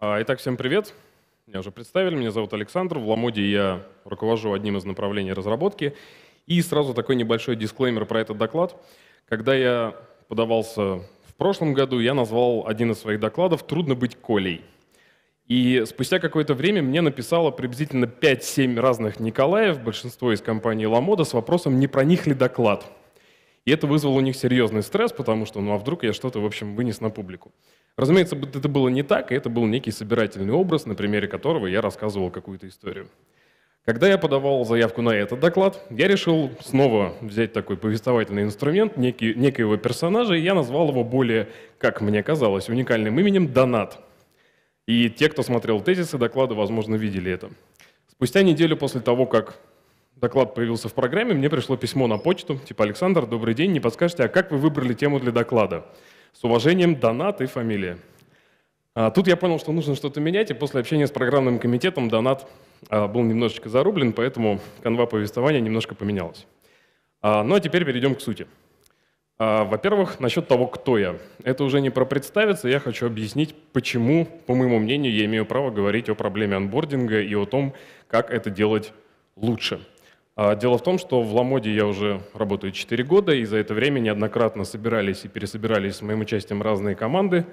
Итак, всем привет. Меня уже представили. Меня зовут Александр. В Ламоде я руковожу одним из направлений разработки. И сразу такой небольшой дисклеймер про этот доклад. Когда я подавался в прошлом году, я назвал один из своих докладов «Трудно быть Колей». И спустя какое-то время мне написало приблизительно 5-7 разных Николаев, большинство из компании Lamoda, с вопросом «Не проник ли доклад?». И это вызвало у них серьезный стресс, потому что, ну а вдруг я что-то, в общем, вынес на публику. Разумеется, это было не так, и это был некий собирательный образ, на примере которого я рассказывал какую-то историю. Когда я подавал заявку на этот доклад, я решил снова взять такой повествовательный инструмент некоего персонажа, и я назвал его более, как мне казалось, уникальным именем «Донат». И те, кто смотрел тезисы доклада, возможно, видели это. Спустя неделю после того, как доклад появился в программе, мне пришло письмо на почту, типа «Александр, добрый день, не подскажете, а как вы выбрали тему для доклада? С уважением, Донат и фамилия». Тут я понял, что нужно что-то менять, и после общения с программным комитетом Донат был немножечко зарублен, поэтому канва повествования немножко поменялась. Ну а теперь перейдем к сути. Во-первых, насчет того, кто я. Это уже не про представиться, я хочу объяснить, почему, по моему мнению, я имею право говорить о проблеме онбординга и о том, как это делать лучше. Дело в том, что в Ламоде я уже работаю 4 года, и за это время неоднократно собирались и пересобирались с моим участием разные команды.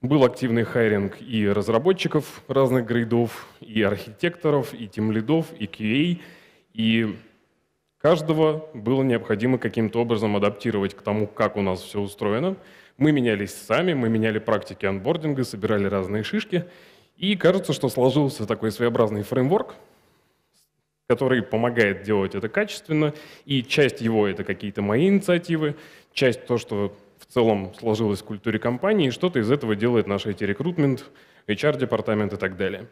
Был активный хайринг и разработчиков разных грейдов, и архитекторов, и тимлидов, и QA. И каждого было необходимо каким-то образом адаптировать к тому, как у нас все устроено. Мы менялись сами, мы меняли практики онбординга, собирали разные шишки. И кажется, что сложился такой своеобразный фреймворк, который помогает делать это качественно, и часть его — это какие-то мои инициативы, часть — то, что в целом сложилось в культуре компании, и что-то из этого делает наш IT-рекрутмент, HR-департамент и так далее.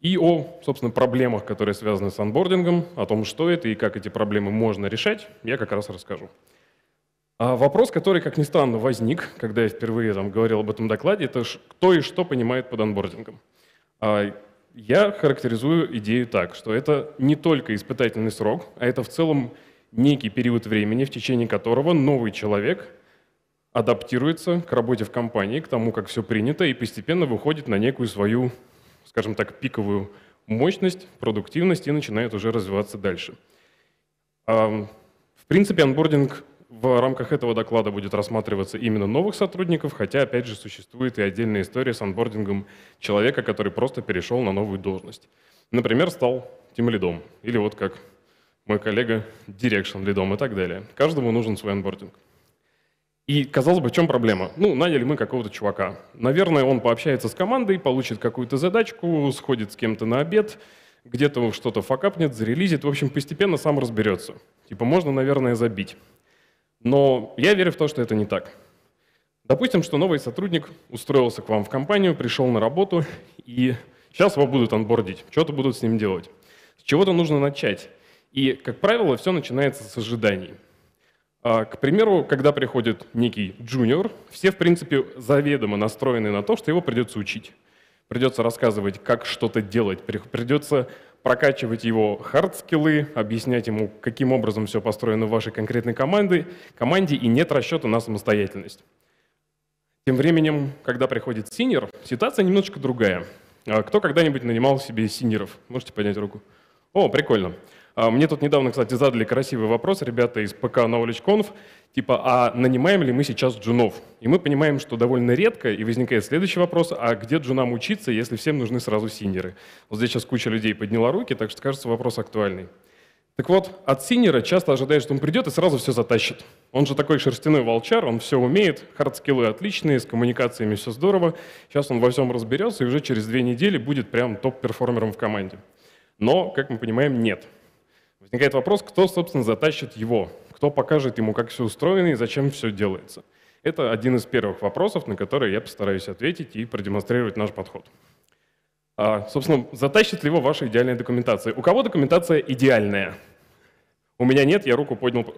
И о, собственно, проблемах, которые связаны с онбордингом, о том, что это и как эти проблемы можно решать, я как раз расскажу. А вопрос, который, как ни странно, возник, когда я впервые там говорил об этом докладе, это кто и что понимает под онбордингом. Я характеризую идею так, что это не только испытательный срок, а это в целом некий период времени, в течение которого новый человек адаптируется к работе в компании, к тому, как все принято, и постепенно выходит на некую свою, скажем так, пиковую мощность, продуктивность и начинает уже развиваться дальше. В принципе, онбординг в рамках этого доклада будет рассматриваться именно новых сотрудников, хотя, опять же, существует и отдельная история с онбордингом человека, который просто перешел на новую должность. Например, стал тимлидом, или вот как мой коллега дирекшн-лидом и так далее. Каждому нужен свой онбординг. И, казалось бы, в чем проблема? Ну, наняли мы какого-то чувака. Наверное, он пообщается с командой, получит какую-то задачку, сходит с кем-то на обед, где-то что-то факапнет, зарелизит, в общем, постепенно сам разберется. Типа можно, наверное, забить. Но я верю в то, что это не так. Допустим, что новый сотрудник устроился к вам в компанию, пришел на работу, и сейчас его будут онбордить, что-то будут с ним делать. С чего-то нужно начать. И, как правило, все начинается с ожиданий. К примеру, когда приходит некий джуниор, все, в принципе, заведомо настроены на то, что его придется учить. Придется рассказывать, как что-то делать, придется прокачивать его хардскиллы, объяснять ему, каким образом все построено в вашей конкретной команде, и нет расчета на самостоятельность. Тем временем, когда приходит синьор, ситуация немножечко другая. Кто когда-нибудь нанимал себе синьоров? Можете поднять руку? О, прикольно. Мне тут недавно, кстати, задали красивый вопрос ребята из ПК KnowledgeConf, типа, а нанимаем ли мы сейчас джунов? И мы понимаем, что довольно редко, и возникает следующий вопрос, а где джунам учиться, если всем нужны сразу синьоры? Вот здесь сейчас куча людей подняла руки, так что, кажется, вопрос актуальный. Так вот, от синьора часто ожидаешь, что он придет и сразу все затащит. Он же такой шерстяной волчар, он все умеет, хардскиллы отличные, с коммуникациями все здорово, сейчас он во всем разберется и уже через 2 недели будет прям топ-перформером в команде. Но, как мы понимаем, нет. Возникает вопрос, кто, собственно, затащит его, кто покажет ему, как все устроено и зачем все делается. Это один из первых вопросов, на который я постараюсь ответить и продемонстрировать наш подход. Собственно, затащит ли его ваша идеальная документация? У кого документация идеальная? У меня нет, я руку поднял.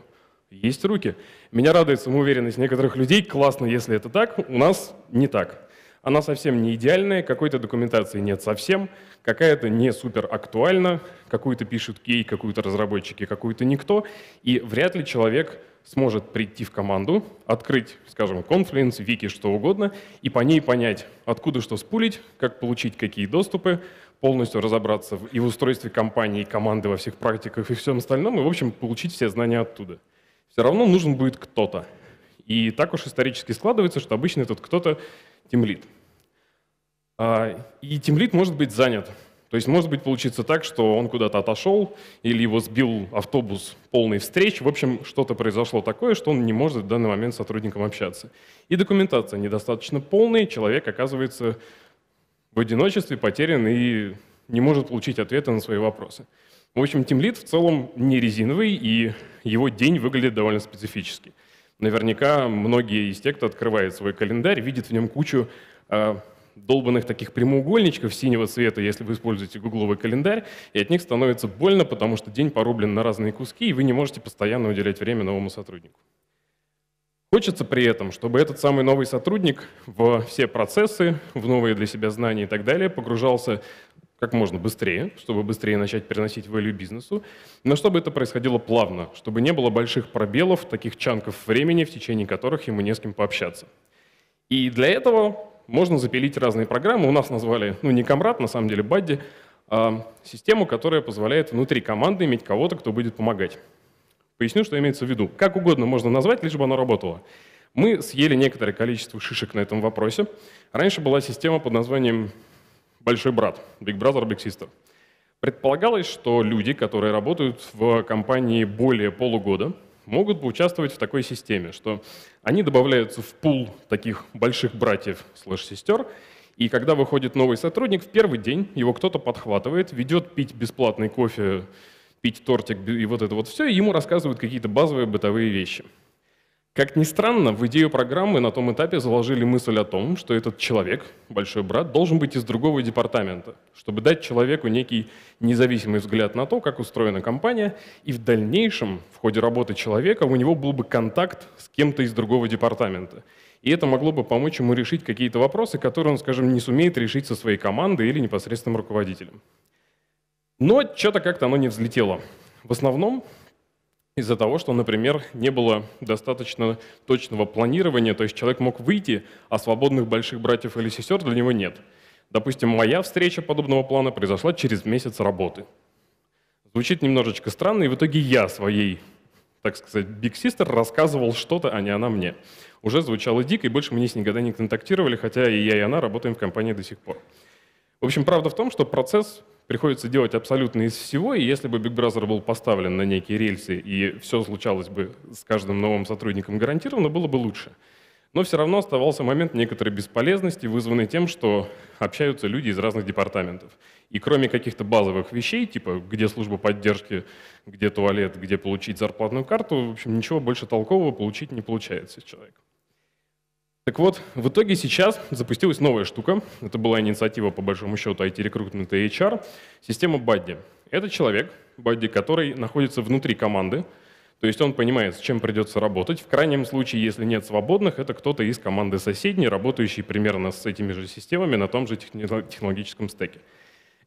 Есть руки. Меня радует самоуверенность некоторых людей. Классно, если это так. У нас не так. Она совсем не идеальная, какой-то документации нет совсем, какая-то не супер актуальна, какую-то пишут QA, какую-то разработчики, какую-то никто, и вряд ли человек сможет прийти в команду, открыть, скажем, Confluence, вики, что угодно, и по ней понять, откуда что спулить, как получить какие доступы, полностью разобраться и в устройстве компании, и команды во всех практиках и всем остальном, и, в общем, получить все знания оттуда. Все равно нужен будет кто-то. И так уж исторически складывается, что обычно этот кто-то тимлид. И тимлид может быть занят. То есть может быть получится так, что он куда-то отошел или его сбил автобус полный встреч. В общем, что-то произошло такое, что он не может в данный момент с сотрудником общаться. И документация недостаточно полная, человек оказывается в одиночестве, потерян и не может получить ответы на свои вопросы. В общем, тимлид в целом не резиновый, и его день выглядит довольно специфически. Наверняка многие из тех, кто открывает свой календарь, видят в нем кучу долбанных таких прямоугольничков синего цвета, если вы используете гугловый календарь, и от них становится больно, потому что день порублен на разные куски, и вы не можете постоянно уделять время новому сотруднику. Хочется при этом, чтобы этот самый новый сотрудник во все процессы, в новые для себя знания и так далее погружался как можно быстрее, чтобы быстрее начать переносить value бизнесу, но чтобы это происходило плавно, чтобы не было больших пробелов, таких чанков времени, в течение которых ему не с кем пообщаться. И для этого можно запилить разные программы. У нас назвали, ну не Камрад, на самом деле Buddy, систему, которая позволяет внутри команды иметь кого-то, кто будет помогать. Поясню, что имеется в виду. Как угодно можно назвать, лишь бы оно работало. Мы съели некоторое количество шишек на этом вопросе. Раньше была система под названием «Большой брат», Big Brother, Big Sister. Предполагалось, что люди, которые работают в компании более полугода, могут поучаствовать в такой системе, что они добавляются в пул таких больших братьев/сестер, и когда выходит новый сотрудник, в первый день его кто-то подхватывает, ведет пить бесплатный кофе, пить тортик и вот это вот все, и ему рассказывают какие-то базовые бытовые вещи. Как ни странно, в идею программы на том этапе заложили мысль о том, что этот человек, большой брат, должен быть из другого департамента, чтобы дать человеку некий независимый взгляд на то, как устроена компания, и в дальнейшем, в ходе работы человека, у него был бы контакт с кем-то из другого департамента. И это могло бы помочь ему решить какие-то вопросы, которые он, скажем, не сумеет решить со своей командой или непосредственным руководителем. Но что-то как-то оно не взлетело. В основном из-за того, что, например, не было достаточно точного планирования, то есть человек мог выйти, а свободных больших братьев или сестер для него нет. Допустим, моя встреча подобного плана произошла через месяц работы. Звучит немножечко странно, и в итоге я своей, так сказать, Big Sister рассказывал что-то, а не она мне. Уже звучало дико, и больше мы с ней никогда не контактировали, хотя и я, и она работаем в компании до сих пор. В общем, правда в том, что процесс приходится делать абсолютно из всего, и если бы Big Brother был поставлен на некие рельсы, и все случалось бы с каждым новым сотрудником гарантированно, было бы лучше. Но все равно оставался момент некоторой бесполезности, вызванный тем, что общаются люди из разных департаментов. И кроме каких-то базовых вещей, типа где служба поддержки, где туалет, где получить зарплатную карту, в общем, ничего больше толкового получить не получается человек. Так вот, в итоге сейчас запустилась новая штука. Это была инициатива, по большому счету, IT-рекрутмента и HR. Система Buddy. Это человек, Buddy, который находится внутри команды. То есть он понимает, с чем придется работать. В крайнем случае, если нет свободных, это кто-то из команды соседней, работающий примерно с этими же системами на том же технологическом стеке.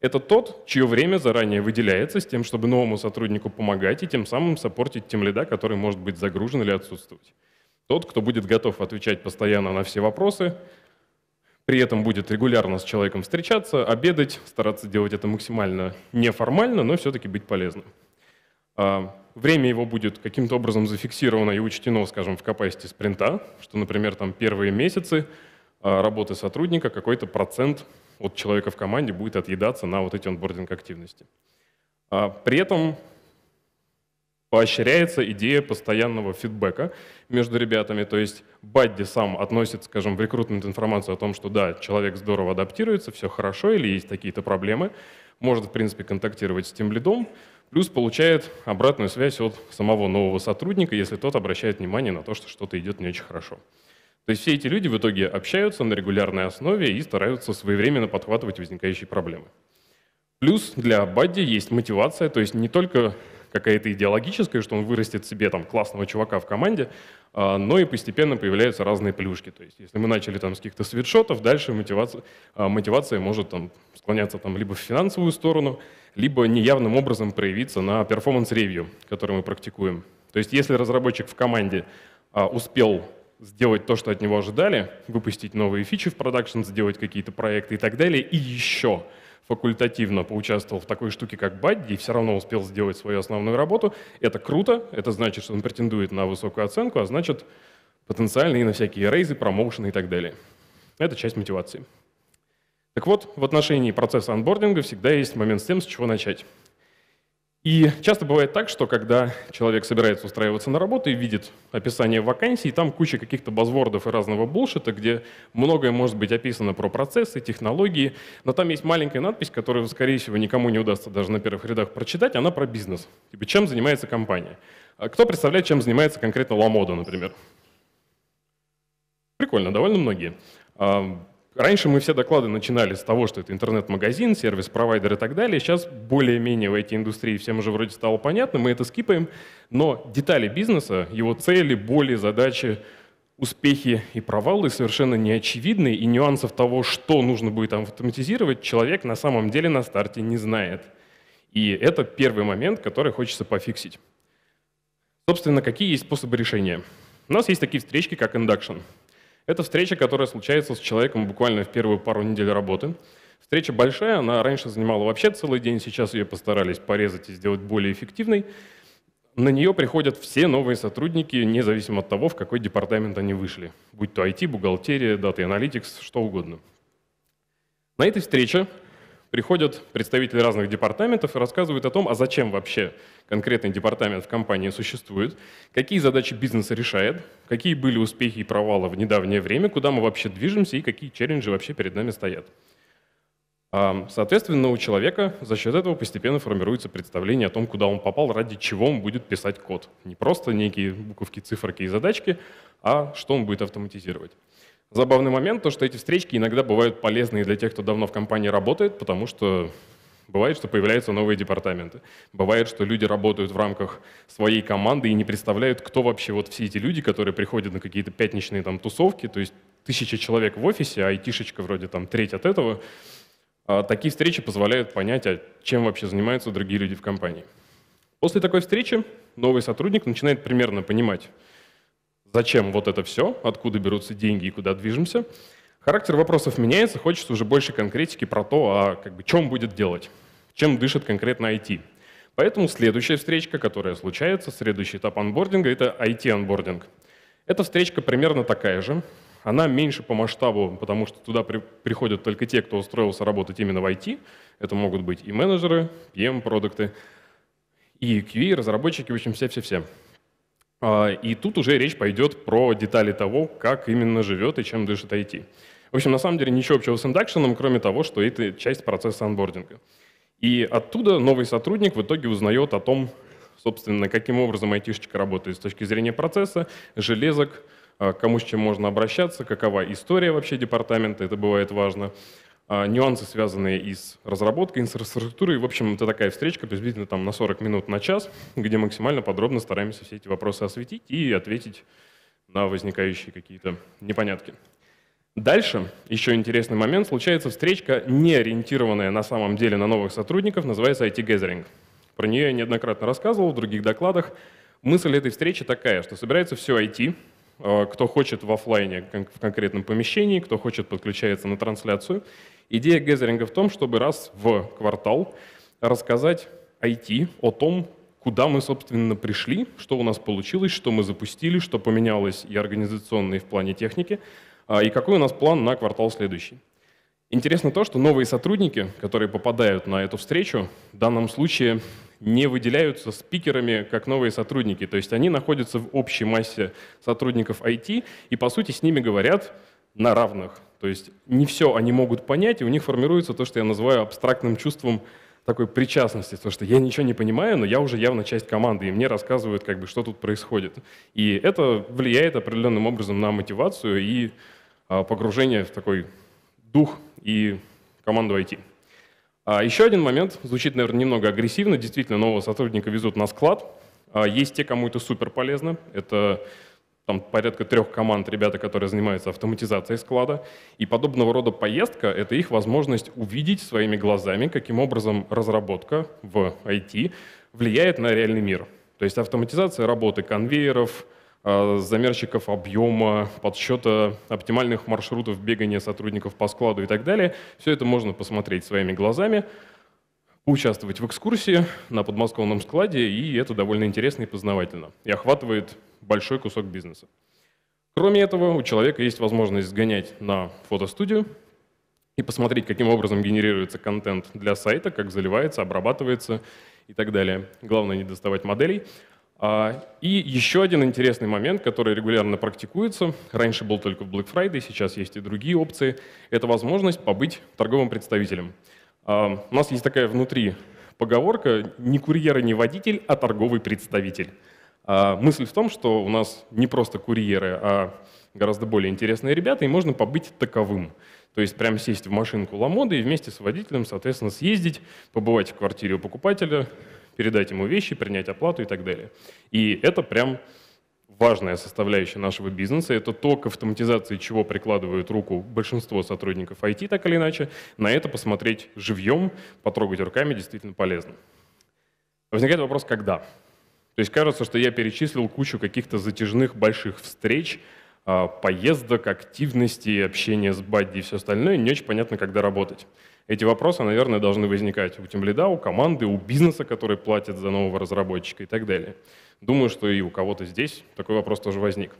Это тот, чье время заранее выделяется с тем, чтобы новому сотруднику помогать и тем самым саппортить тимлида, который может быть загружен или отсутствовать. Тот, кто будет готов отвечать постоянно на все вопросы, при этом будет регулярно с человеком встречаться, обедать, стараться делать это максимально неформально, но все-таки быть полезным. Время его будет каким-то образом зафиксировано и учтено, скажем, в capacity спринта, что, например, там первые месяцы работы сотрудника какой-то процент от человека в команде будет отъедаться на вот эти онбординг-активности. При этом поощряется идея постоянного фидбэка между ребятами, то есть Buddy сам относит, скажем, в рекрутмент информацию о том, что да, человек здорово адаптируется, все хорошо, или есть какие-то проблемы, может, в принципе, контактировать с тимлидом, плюс получает обратную связь от самого нового сотрудника, если тот обращает внимание на то, что что-то идет не очень хорошо. То есть все эти люди в итоге общаются на регулярной основе и стараются своевременно подхватывать возникающие проблемы. Плюс для Buddy есть мотивация, то есть не только какая-то идеологическая, что он вырастет себе там классного чувака в команде, но и постепенно появляются разные плюшки. То есть если мы начали там с каких-то свитшотов, дальше мотивация может там склоняться там либо в финансовую сторону, либо неявным образом проявиться на перформанс-ревью, который мы практикуем. То есть если разработчик в команде успел сделать то, что от него ожидали, выпустить новые фичи в продакшн, сделать какие-то проекты и так далее, и еще факультативно поучаствовал в такой штуке, как Buddy, и все равно успел сделать свою основную работу, это круто, это значит, что он претендует на высокую оценку, а значит, потенциально и на всякие рейзы, промоушены и так далее. Это часть мотивации. Так вот, в отношении процесса онбординга всегда есть момент с тем, с чего начать. И часто бывает так, что когда человек собирается устраиваться на работу и видит описание вакансий, там куча каких-то базвордов и разного булшита, где многое может быть описано про процессы, технологии, но там есть маленькая надпись, которую, скорее всего, никому не удастся даже на первых рядах прочитать, она про бизнес. Типа, чем занимается компания? Кто представляет, чем занимается конкретно Lamoda, например? Прикольно, довольно многие. Раньше мы все доклады начинали с того, что это интернет-магазин, сервис-провайдер и так далее. Сейчас более-менее в IT-индустрии всем уже вроде стало понятно, мы это скипаем. Но детали бизнеса, его цели, боли, задачи, успехи и провалы совершенно не очевидны. И нюансов того, что нужно будет автоматизировать, человек на самом деле на старте не знает. И это первый момент, который хочется пофиксить. Собственно, какие есть способы решения? У нас есть такие встречки, как induction. Это встреча, которая случается с человеком буквально в первую пару недель работы. Встреча большая, она раньше занимала вообще целый день, сейчас ее постарались порезать и сделать более эффективной. На нее приходят все новые сотрудники, независимо от того, в какой департамент они вышли. Будь то IT, бухгалтерия, Data Analytics, что угодно. На этой встрече приходят представители разных департаментов и рассказывают о том, а зачем вообще конкретный департамент в компании существует, какие задачи бизнеса решает, какие были успехи и провалы в недавнее время, куда мы вообще движемся и какие челленджи вообще перед нами стоят. Соответственно, у человека за счет этого постепенно формируется представление о том, куда он попал, ради чего он будет писать код. Не просто некие буковки, циферки и задачки, а что он будет автоматизировать. Забавный момент, то, что эти встречки иногда бывают полезны для тех, кто давно в компании работает, потому что бывает, что появляются новые департаменты. Бывает, что люди работают в рамках своей команды и не представляют, кто вообще вот все эти люди, которые приходят на какие-то пятничные там тусовки, то есть 1000 человек в офисе, а айтишечка вроде там треть от этого. Такие встречи позволяют понять, а чем вообще занимаются другие люди в компании. После такой встречи новый сотрудник начинает примерно понимать, зачем вот это все, откуда берутся деньги и куда движемся. Характер вопросов меняется, хочется уже больше конкретики про то, а как бы, что он будет делать, чем дышит конкретно IT. Поэтому следующая встречка, которая случается, следующий этап онбординга — это IT-онбординг. Эта встречка примерно такая же, она меньше по масштабу, потому что туда приходят только те, кто устроился работать именно в IT. Это могут быть и менеджеры, PM, продукты, и QA, разработчики, в общем, все-все-все. И тут уже речь пойдет про детали того, как именно живет и чем дышит IT. В общем, на самом деле ничего общего с индакшеном, кроме того, что это часть процесса онбординга. И оттуда новый сотрудник в итоге узнает о том, собственно, каким образом IT-шечка работает с точки зрения процесса, железок, кому с чем можно обращаться, какова история вообще департамента, это бывает важно, нюансы, связанные и с разработкой, инфраструктурой. В общем, это такая встречка, приблизительно там на 40 минут, на час, где максимально подробно стараемся все эти вопросы осветить и ответить на возникающие какие-то непонятки. Дальше еще интересный момент. Случается встречка, не ориентированная на самом деле на новых сотрудников, называется IT-гезеринг. Про нее я неоднократно рассказывал в других докладах. Мысль этой встречи такая, что собирается все IT, кто хочет в офлайне в конкретном помещении, кто хочет подключается на трансляцию. Идея гезеринга в том, чтобы раз в квартал рассказать IT о том, куда мы, собственно, пришли, что у нас получилось, что мы запустили, что поменялось и организационно, и в плане техники, и какой у нас план на квартал следующий. Интересно то, что новые сотрудники, которые попадают на эту встречу, в данном случае не выделяются спикерами как новые сотрудники. То есть они находятся в общей массе сотрудников IT и, по сути, с ними говорят на равных. То есть не все они могут понять, и у них формируется то, что я называю абстрактным чувством такой причастности. То, что я ничего не понимаю, но я уже явно часть команды, и мне рассказывают, как бы, что тут происходит. И это влияет определенным образом на мотивацию и погружение в такой дух и команду IT. А еще один момент, звучит, наверное, немного агрессивно, действительно, нового сотрудника везут на склад. Есть те, кому это супер полезно, это там, порядка 3 команд, ребята, которые занимаются автоматизацией склада. И подобного рода поездка — это их возможность увидеть своими глазами, каким образом разработка в IT влияет на реальный мир. То есть автоматизация работы конвейеров, замерщиков объема, подсчета оптимальных маршрутов бегания сотрудников по складу и так далее. Все это можно посмотреть своими глазами, участвовать в экскурсии на подмосковном складе, и это довольно интересно и познавательно. И охватывает большой кусок бизнеса. Кроме этого, у человека есть возможность сгонять на фотостудию и посмотреть, каким образом генерируется контент для сайта, как заливается, обрабатывается и так далее. Главное не доставать моделей. И еще один интересный момент, который регулярно практикуется, раньше был только в Black Friday, сейчас есть и другие опции, это возможность побыть торговым представителем. У нас есть такая внутри поговорка: «Не курьер и не водитель, а торговый представитель». Мысль в том, что у нас не просто курьеры, а гораздо более интересные ребята, и можно побыть таковым. То есть прям сесть в машинку Ламоды и вместе с водителем, соответственно, съездить, побывать в квартире у покупателя, передать ему вещи, принять оплату и так далее. И это прям важная составляющая нашего бизнеса. Это то, к автоматизации чего прикладывают руку большинство сотрудников IT, так или иначе. На это посмотреть живьем, потрогать руками действительно полезно. Возникает вопрос, когда? То есть кажется, что я перечислил кучу каких-то затяжных больших встреч, поездок, активности, общения с Buddy и все остальное, не очень понятно, когда работать. Эти вопросы, наверное, должны возникать у тимлида, у команды, у бизнеса, который платит за нового разработчика и так далее. Думаю, что и у кого-то здесь такой вопрос тоже возник.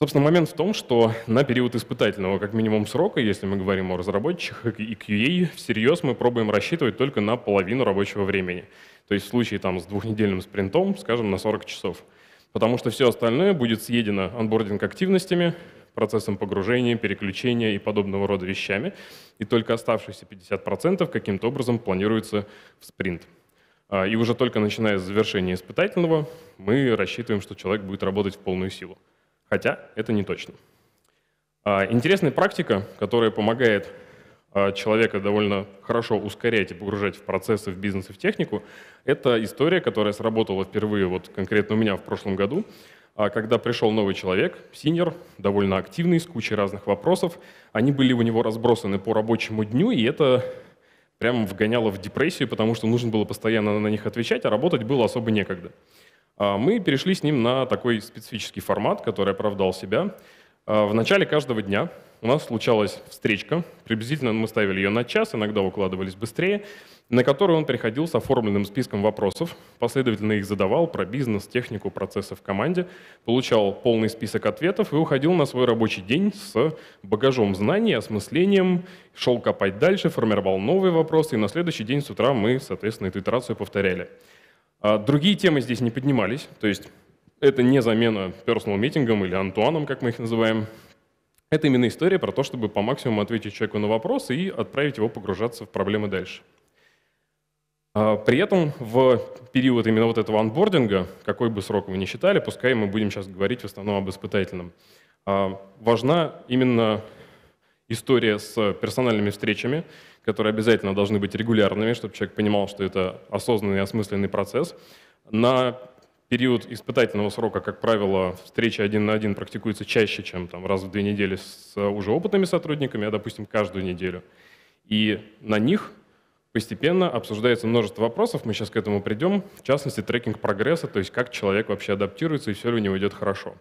Собственно, момент в том, что на период испытательного, как минимум, срока, если мы говорим о разработчиках и QA, всерьез мы пробуем рассчитывать только на половину рабочего времени. То есть в случае там с двухнедельным спринтом, скажем, на 40 часов. Потому что все остальное будет съедено онбординг-активностями, процессом погружения, переключения и подобного рода вещами, и только оставшиеся 50% каким-то образом планируется в спринт. И уже только начиная с завершения испытательного мы рассчитываем, что человек будет работать в полную силу. Хотя это не точно. Интересная практика, которая помогает человека довольно хорошо ускорять и погружать в процессы, в бизнес и в технику, это история, которая сработала впервые вот конкретно у меня в прошлом году, когда пришел новый человек, синьор, довольно активный, с кучей разных вопросов. Они были у него разбросаны по рабочему дню, и это прямо вгоняло в депрессию, потому что нужно было постоянно на них отвечать, а работать было особо некогда. Мы перешли с ним на такой специфический формат, который оправдал себя. В начале каждого дня у нас случалась встречка, приблизительно мы ставили ее на час, иногда укладывались быстрее, на которую он приходил с оформленным списком вопросов, последовательно их задавал про бизнес, технику, процессы в команде, получал полный список ответов и уходил на свой рабочий день с багажом знаний, осмыслением, шел копать дальше, формировал новые вопросы, и на следующий день с утра мы, соответственно, эту итерацию повторяли. Другие темы здесь не поднимались, то есть это не замена персонал митингом или антуаном, как мы их называем. Это именно история про то, чтобы по максимуму ответить человеку на вопросы и отправить его погружаться в проблемы дальше. При этом в период именно вот этого онбординга, какой бы срок вы ни считали, пускай мы будем сейчас говорить в основном об испытательном, важна именно история с персональными встречами, которые обязательно должны быть регулярными, чтобы человек понимал, что это осознанный и осмысленный процесс. На период испытательного срока, как правило, встречи один на один практикуются чаще, чем там, раз в 2 недели с уже опытными сотрудниками, а, допустим, каждую неделю. И на них постепенно обсуждается множество вопросов, мы сейчас к этому придем, в частности, трекинг прогресса, то есть как человек вообще адаптируется и все ли у него идет хорошо.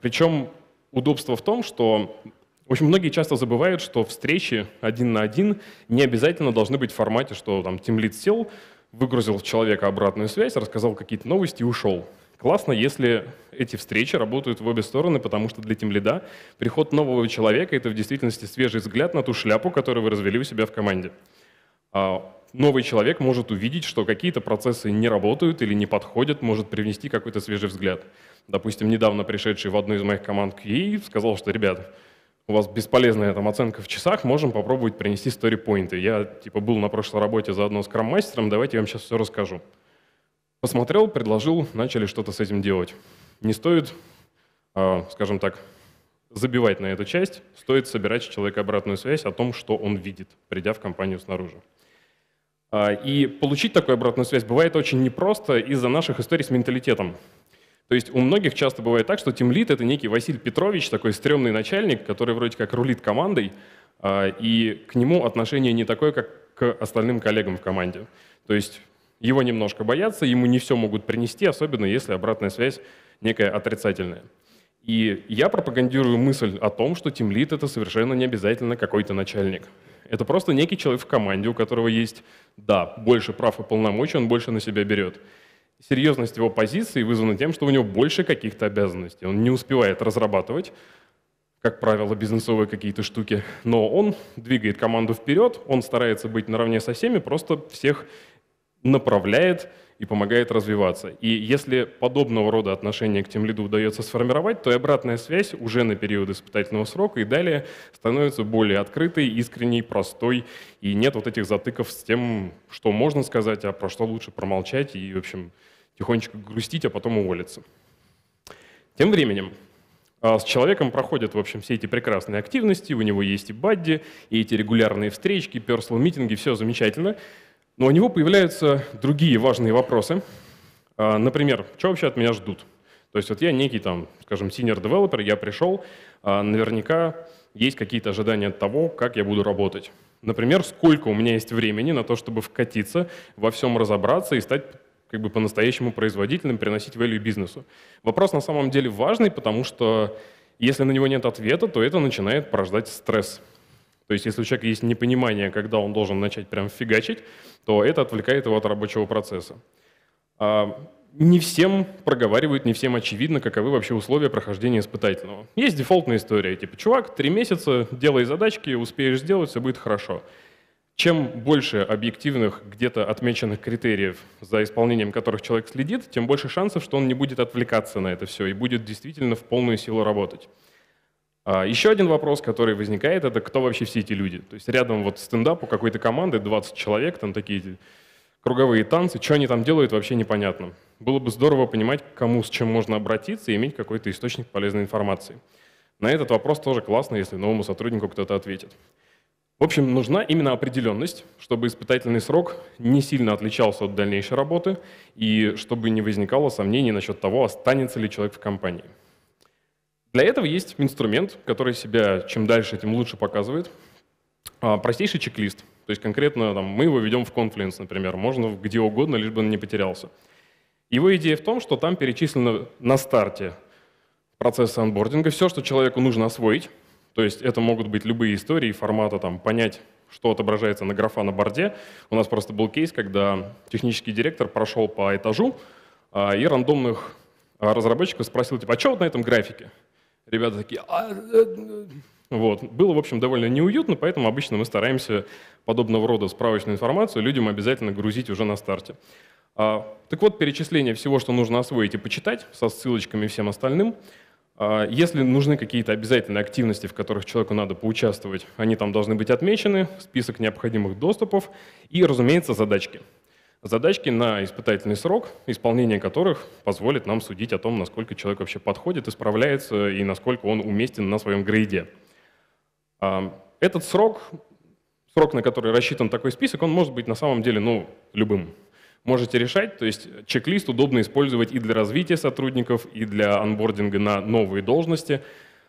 Причем удобство в том, что очень многие часто забывают, что встречи один на один не обязательно должны быть в формате, что там тимлид сел, выгрузил в человека обратную связь, рассказал какие-то новости и ушел. Классно, если эти встречи работают в обе стороны, потому что для тимлида приход нового человека — это в действительности свежий взгляд на ту шляпу, которую вы развели у себя в команде. Новый человек может увидеть, что какие-то процессы не работают или не подходят, может привнести какой-то свежий взгляд. Допустим, недавно пришедший в одну из моих команд QA сказал, что, ребят, у вас бесполезная там оценка в часах, можем попробовать принести story points. Я типа был на прошлой работе заодно с скрам-мастером, давайте я вам сейчас все расскажу. Посмотрел, предложил, начали что-то с этим делать. Не стоит, скажем так, забивать на эту часть, стоит собирать с человека обратную связь о том, что он видит, придя в компанию снаружи. И получить такую обратную связь бывает очень непросто из-за наших историй с менталитетом. То есть у многих часто бывает так, что тимлид — это некий Василий Петрович, такой стрёмный начальник, который вроде как рулит командой, и к нему отношение не такое, как к остальным коллегам в команде. То есть Его немножко боятся, ему не все могут принести, особенно если обратная связь некая отрицательная. И я пропагандирую мысль о том, что тимлид — это совершенно не обязательно какой-то начальник. Это просто некий человек в команде, у которого есть, да, больше прав и полномочий, он больше на себя берет. Серьезность его позиции вызвана тем, что у него больше каких-то обязанностей. Он не успевает разрабатывать, как правило, бизнесовые какие-то штуки, но он двигает команду вперед, он старается быть наравне со всеми, просто всех направляет и помогает развиваться. И если подобного рода отношение к тимлиду удается сформировать, то и обратная связь уже на период испытательного срока и далее становится более открытой, искренней, простой, и нет вот этих затыков с тем, что можно сказать, а про что лучше промолчать и, в общем, тихонечко грустить, а потом уволиться. Тем временем с человеком проходят, в общем, все эти прекрасные активности, у него есть и Buddy, и эти регулярные встречки, персонал митинги, все замечательно. Но у него появляются другие важные вопросы. Например, что вообще от меня ждут? То есть вот я некий, там, скажем, senior developer, я пришел, наверняка есть какие-то ожидания от того, как я буду работать. Например, сколько у меня есть времени на то, чтобы вкатиться, во всем разобраться и стать как бы по-настоящему производительным, приносить value бизнесу. Вопрос на самом деле важный, потому что если на него нет ответа, то это начинает порождать стресс. То есть если у человека есть непонимание, когда он должен начать прям фигачить, то это отвлекает его от рабочего процесса. Не всем проговаривают, не всем очевидно, каковы вообще условия прохождения испытательного. Есть дефолтная история, типа, чувак, 3 месяца, делай задачки, успеешь сделать, все будет хорошо. Чем больше объективных, где-то отмеченных критериев, за исполнением которых человек следит, тем больше шансов, что он не будет отвлекаться на это все и будет действительно в полную силу работать. Еще один вопрос, который возникает, это кто вообще все эти люди. То есть рядом вот стендап у какой-то команды, 20 человек, там такие круговые танцы, что они там делают, вообще непонятно. Было бы здорово понимать, кому с чем можно обратиться и иметь какой-то источник полезной информации. На этот вопрос тоже классно, если новому сотруднику кто-то ответит. В общем, нужна именно определенность, чтобы испытательный срок не сильно отличался от дальнейшей работы и чтобы не возникало сомнений насчет того, останется ли человек в компании. Для этого есть инструмент, который себя чем дальше, тем лучше показывает. Простейший чек-лист. То есть конкретно там, мы его ведем в Confluence, например. Можно где угодно, лишь бы он не потерялся. Его идея в том, что там перечислено на старте процесса онбординга все, что человеку нужно освоить. То есть это могут быть любые истории формата там, понять, что отображается на графа на борде. У нас просто был кейс, когда технический директор прошел по этажу и рандомных разработчиков спросил, типа, а что вот на этом графике? Ребята такие… Вот. Было, в общем, довольно неуютно, поэтому обычно мы стараемся подобного рода справочную информацию людям обязательно грузить уже на старте. Так вот, перечисление всего, что нужно освоить и почитать, со ссылочками и всем остальным. Если нужны какие-то обязательные активности, в которых человеку надо поучаствовать, они там должны быть отмечены, список необходимых доступов и, разумеется, задачки. Задачки на испытательный срок, исполнение которых позволит нам судить о том, насколько человек вообще подходит, справляется и насколько он уместен на своем грейде. Этот срок, на который рассчитан такой список, он может быть на самом деле любым. Можете решать, то есть чек-лист удобно использовать и для развития сотрудников, и для онбординга на новые должности.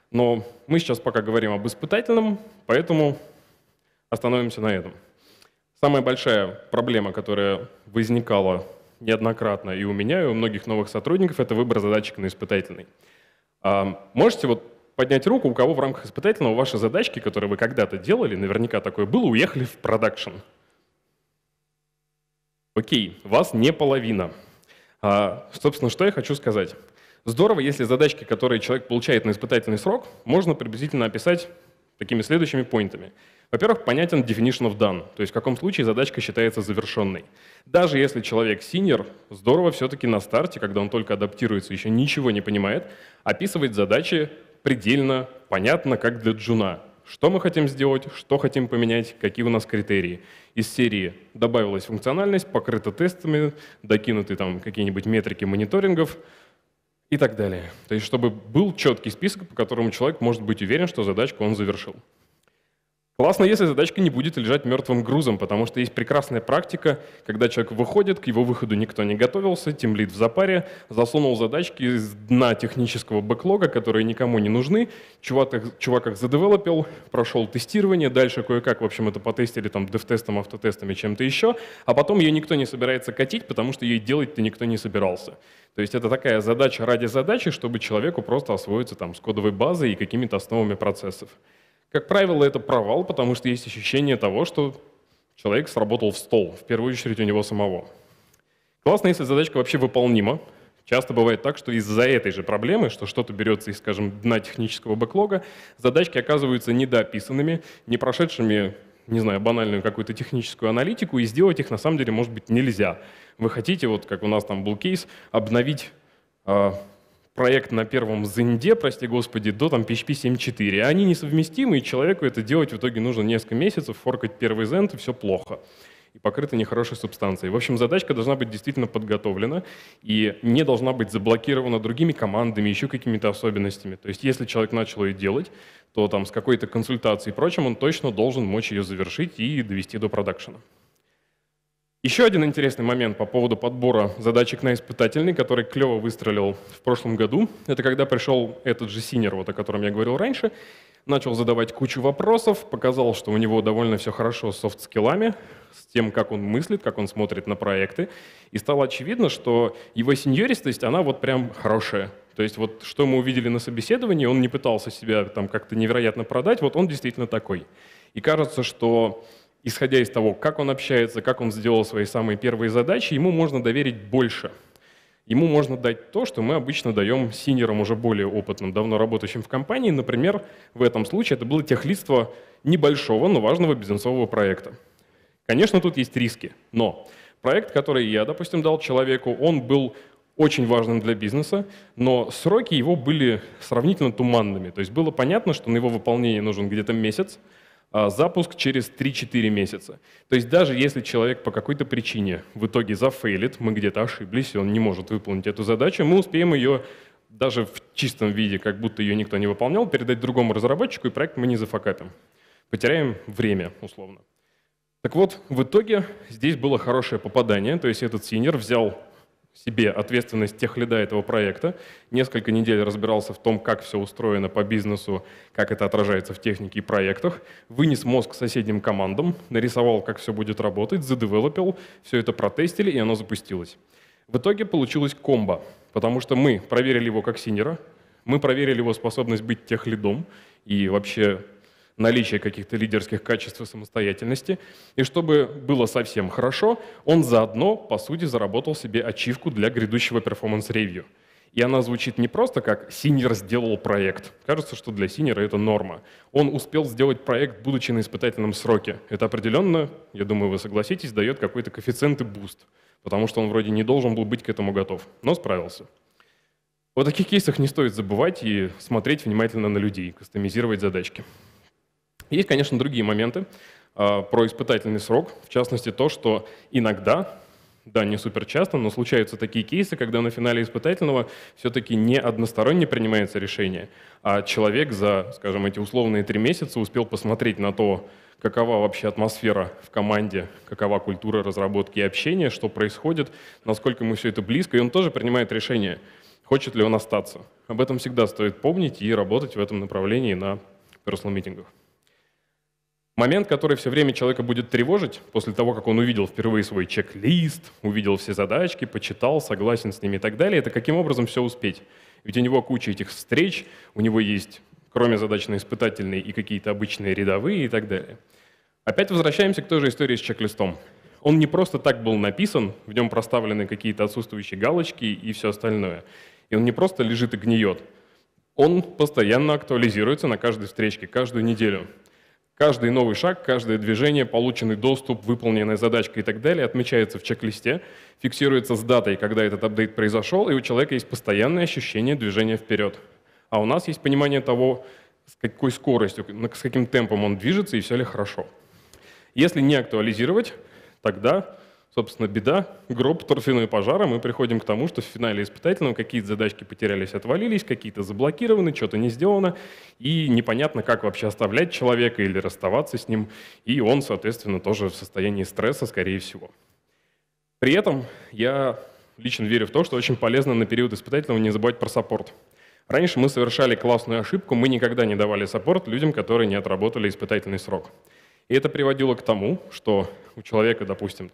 Но мы сейчас пока говорим об испытательном, поэтому остановимся на этом. Самая большая проблема, которая возникала неоднократно и у меня, и у многих новых сотрудников, это выбор задачек на испытательный. Можете вот поднять руку, у кого в рамках испытательного ваши задачки, которые вы когда-то делали, наверняка такое было, уехали в продакшн. Окей, вас не половина. Собственно, что я хочу сказать. Здорово, если задачки, которые человек получает на испытательный срок, можно приблизительно описать такими следующими поинтами. Во-первых, понятен definition of done, то есть в каком случае задачка считается завершенной. Даже если человек senior, здорово все-таки на старте, когда он только адаптируется, еще ничего не понимает, описывать задачи предельно понятно, как для джуна. Что мы хотим сделать, что хотим поменять, какие у нас критерии. Из серии добавилась функциональность, покрыта тестами, докинуты там какие-нибудь метрики мониторингов и так далее. То есть чтобы был четкий список, по которому человек может быть уверен, что задачку он завершил. Классно, если задачка не будет лежать мертвым грузом, потому что есть прекрасная практика, когда человек выходит, к его выходу никто не готовился, тимлид в запаре, засунул задачки из дна технического бэклога, которые никому не нужны, чувак их задевелопил, прошел тестирование, дальше кое-как, в общем, это потестили там дев-тестом, автотестами, чем-то еще, а потом ее никто не собирается катить, потому что ей делать-то никто не собирался. То есть это такая задача ради задачи, чтобы человеку просто освоиться там с кодовой базой и какими-то основами процессов. Как правило, это провал, потому что есть ощущение того, что человек сработал в стол, в первую очередь у него самого. Классно, если задачка вообще выполнима. Часто бывает так, что из-за этой же проблемы, что что-то берется из, скажем, дна технического бэклога, задачки оказываются недоописанными, не прошедшими, не знаю, банальную какую-то техническую аналитику, и сделать их на самом деле, может быть, нельзя. Вы хотите, вот как у нас там был кейс, обновить проект на первом Зенде, прости господи, до там, PHP 7.4. Они несовместимы, и человеку это делать в итоге нужно несколько месяцев, форкать первый Зенд, и все плохо. И покрыто нехорошей субстанцией. В общем, задачка должна быть действительно подготовлена и не должна быть заблокирована другими командами, еще какими-то особенностями. То есть если человек начал ее делать, то там, с какой-то консультацией и прочим он точно должен мочь ее завершить и довести до продакшена. Еще один интересный момент по поводу подбора задачек на испытательный, который клево выстрелил в прошлом году, это когда пришел этот же синер, вот о котором я говорил раньше, начал задавать кучу вопросов, показал, что у него довольно все хорошо с софт-скиллами, с тем, как он мыслит, как он смотрит на проекты, и стало очевидно, что его сеньористость, она вот прям хорошая. То есть вот что мы увидели на собеседовании, он не пытался себя там как-то невероятно продать, вот он действительно такой. И кажется, что исходя из того, как он общается, как он сделал свои самые первые задачи, ему можно доверить больше. Ему можно дать то, что мы обычно даем синьорам, уже более опытным, давно работающим в компании. Например, в этом случае это было техлидство небольшого, но важного бизнесового проекта. Конечно, тут есть риски, но проект, который я, допустим, дал человеку, он был очень важным для бизнеса, но сроки его были сравнительно туманными. То есть было понятно, что на его выполнение нужен где-то месяц, запуск через 3-4 месяца. То есть даже если человек по какой-то причине в итоге зафейлит, мы где-то ошиблись, и он не может выполнить эту задачу, мы успеем ее даже в чистом виде, как будто ее никто не выполнял, передать другому разработчику, и проект мы не зафакапим. Потеряем время, условно. Так вот, в итоге здесь было хорошее попадание, то есть этот синьор взял себе ответственность техлида этого проекта, несколько недель разбирался в том, как все устроено по бизнесу, как это отражается в технике и проектах, вынес мозг соседним командам, нарисовал, как все будет работать, задевелопил, все это протестили, и оно запустилось. В итоге получилось комбо, потому что мы проверили его как синьора, мы проверили его способность быть техлидом и вообще наличие каких-то лидерских качеств и самостоятельности. И чтобы было совсем хорошо, он заодно, по сути, заработал себе ачивку для грядущего перформанс-ревью. И она звучит не просто как «синьор сделал проект». Кажется, что для синьора это норма. Он успел сделать проект, будучи на испытательном сроке. Это определенно, я думаю, вы согласитесь, дает какой-то коэффициент и буст, потому что он вроде не должен был быть к этому готов, но справился. О таких кейсах не стоит забывать и смотреть внимательно на людей, кастомизировать задачки. Есть, конечно, другие моменты про испытательный срок, в частности то, что иногда, да, не супер часто, но случаются такие кейсы, когда на финале испытательного все-таки не односторонне принимается решение, а человек за, скажем, эти условные 3 месяца успел посмотреть на то, какова вообще атмосфера в команде, какова культура разработки и общения, что происходит, насколько ему все это близко, и он тоже принимает решение, хочет ли он остаться. Об этом всегда стоит помнить и работать в этом направлении на персонал-митингах. Момент, который все время человека будет тревожить, после того, как он увидел впервые свой чек-лист, увидел все задачки, почитал, согласен с ними и так далее, это каким образом все успеть. Ведь у него куча этих встреч, у него есть, кроме задач на испытательные, и какие-то обычные рядовые и так далее. Опять возвращаемся к той же истории с чек-листом. Он не просто так был написан, в нем проставлены какие-то отсутствующие галочки и все остальное. И он не просто лежит и гниет. Он постоянно актуализируется на каждой встречке, каждую неделю. Каждый новый шаг, каждое движение, полученный доступ, выполненная задачка и так далее отмечается в чек-листе, фиксируется с датой, когда этот апдейт произошел, и у человека есть постоянное ощущение движения вперед. А у нас есть понимание того, с какой скоростью, с каким темпом он движется и все ли хорошо. Если не актуализировать, тогда Собственно, беда, гроб, торфяной пожар, и мы приходим к тому, что в финале испытательного какие-то задачки потерялись, отвалились, какие-то заблокированы, что-то не сделано, и непонятно, как вообще оставлять человека или расставаться с ним, и он, соответственно, тоже в состоянии стресса, скорее всего. При этом я лично верю в то, что очень полезно на период испытательного не забывать про саппорт. Раньше мы совершали классную ошибку, мы никогда не давали саппорт людям, которые не отработали испытательный срок. И это приводило к тому, что у человека, допустим,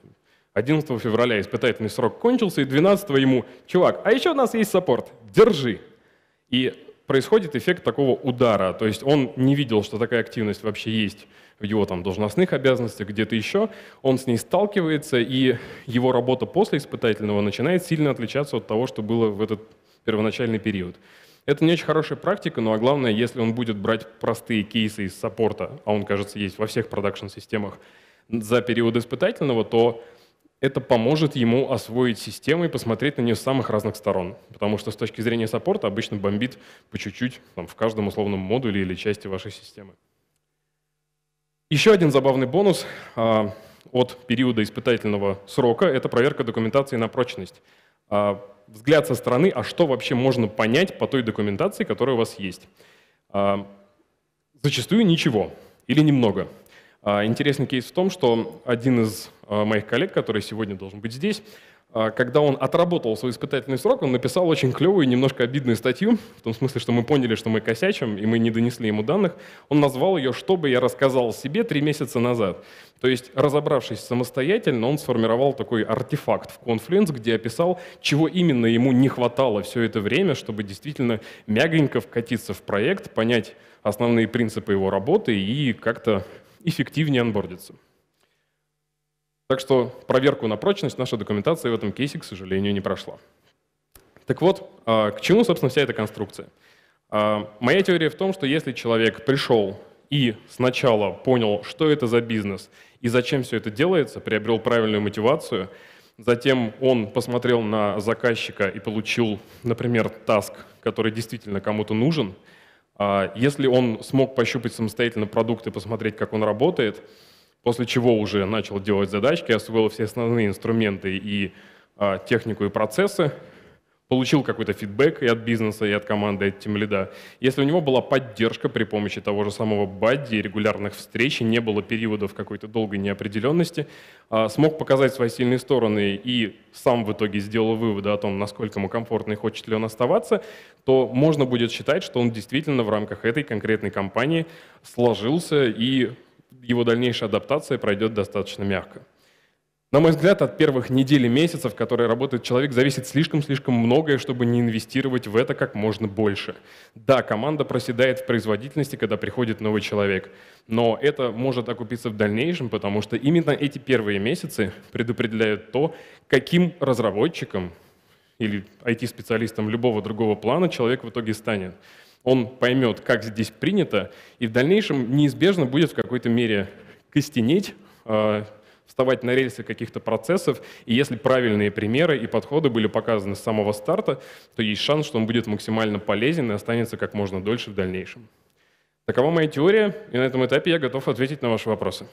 11 февраля испытательный срок кончился, и 12-го ему: «Чувак, а еще у нас есть саппорт, держи». И происходит эффект такого удара, то есть он не видел, что такая активность вообще есть в его там должностных обязанностях, где-то еще, он с ней сталкивается, и его работа после испытательного начинает сильно отличаться от того, что было в этот первоначальный период. Это не очень хорошая практика, но главное, если он будет брать простые кейсы из саппорта, а он, кажется, есть во всех продакшн-системах за период испытательного, то это поможет ему освоить систему и посмотреть на нее с самых разных сторон. Потому что с точки зрения саппорта обычно бомбит по чуть-чуть в каждом условном модуле или части вашей системы. Еще один забавный бонус от периода испытательного срока — это проверка документации на прочность. Взгляд со стороны, а что вообще можно понять по той документации, которая у вас есть. Зачастую ничего или немного. Интересный кейс в том, что один из моих коллег, который сегодня должен быть здесь, когда он отработал свой испытательный срок, он написал очень клевую и немножко обидную статью, в том смысле, что мы поняли, что мы косячим, и мы не донесли ему данных. Он назвал ее «Чтобы я рассказал себе 3 месяца назад». То есть, разобравшись самостоятельно, он сформировал такой артефакт в Confluence, где описал, чего именно ему не хватало все это время, чтобы действительно мягонько вкатиться в проект, понять основные принципы его работы и как-то эффективнее онбордиться. Так что проверку на прочность наша документация в этом кейсе, к сожалению, не прошла. Так вот, к чему, собственно, вся эта конструкция? Моя теория в том, что если человек пришел и сначала понял, что это за бизнес и зачем все это делается, приобрел правильную мотивацию, затем он посмотрел на заказчика и получил, например, таск, который действительно кому-то нужен, если он смог пощупать самостоятельно продукт и посмотреть, как он работает, после чего уже начал делать задачки, освоил все основные инструменты и технику и процессы, получил какой-то фидбэк и от бизнеса, и от команды, и от тимлида. Если у него была поддержка при помощи того же самого Buddy, регулярных встреч, не было периодов какой-то долгой неопределенности, смог показать свои сильные стороны и сам в итоге сделал выводы о том, насколько ему комфортно и хочет ли он оставаться, то можно будет считать, что он действительно в рамках этой конкретной компании сложился, и его дальнейшая адаптация пройдет достаточно мягко. На мой взгляд, от первых недель и месяцев, в которые работает человек, зависит слишком многое, чтобы не инвестировать в это как можно больше. Да, команда проседает в производительности, когда приходит новый человек, но это может окупиться в дальнейшем, потому что именно эти первые месяцы предопределяют то, каким разработчиком или IT-специалистом любого другого плана человек в итоге станет. Он поймет, как здесь принято, и в дальнейшем неизбежно будет в какой-то мере костенеть, вставать на рельсы каких-то процессов, и если правильные примеры и подходы были показаны с самого старта, то есть шанс, что он будет максимально полезен и останется как можно дольше в дальнейшем. Такова моя теория, и на этом этапе я готов ответить на ваши вопросы.